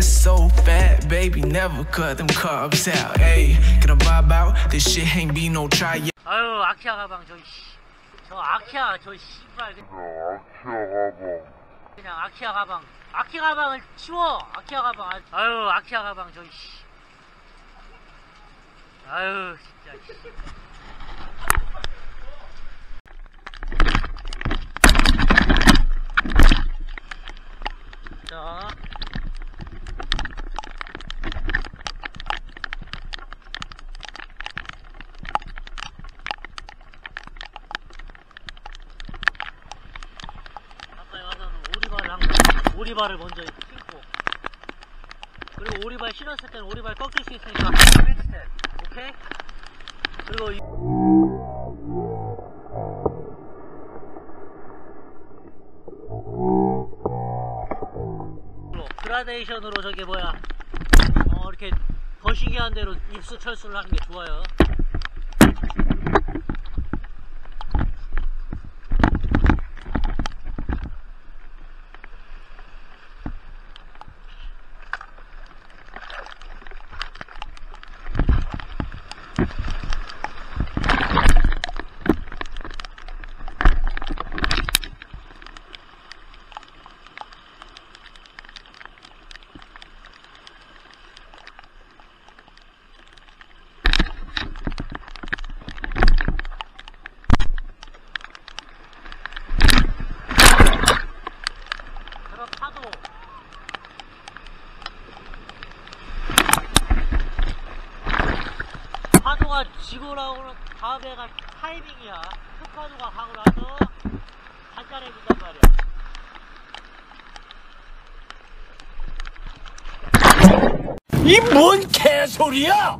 That's so fat, baby, never cut them carbs out. Hey, gonna vibe out, this shit ain't be no try. 아유, 아키아 가방 저 아키아 저 씨발 그냥 아키아 가방 아키아 가방을 치워. 아키아 가방 아유, 아키아 가방 저 씨. 아유, 진짜. 오리발을 먼저 신고 그리고 오리발 신었을 때는 오리발 꺾일 수 있으니까 빅스텝 오케이? 그리고 그라데이션으로 저게 뭐야 이렇게 거시기 한 대로 입수 철수를 하는 게 좋아요. 파도가 지고 나오는 다음에가 타이밍이야. 흑파도가 가고 나서 단단해진단 말이야. 이 뭔 개소리야!